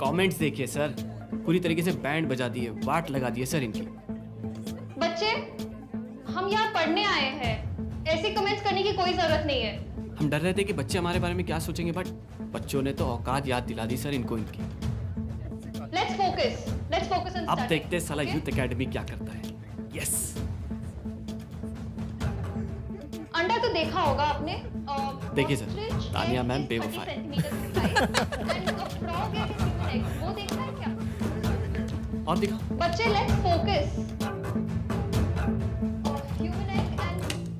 Comments देखिए sir, पूरी तरीके से बैंड बजा दिए, वाट लगा दिए सर इनकी। बच्चे, हम यहाँ पढ़ने आए हैं, ऐसे कमेंट्स करने की कोई जरूरत नहीं है। हम डर रहे थे कि बच्चे हमारे बारे में क्या सोचेंगे, बट बच्चों ने तो औकात याद दिला दी सर इनको इनकी। Let's focus on अब देखते हैं साला यूथ एकेडमी क्या करता है। Yes. अंडा तो देखा होगा आपने। देखिए सर, तानिया मैम बेवफा है। और देखा। बच्चे लेट्स फोकस।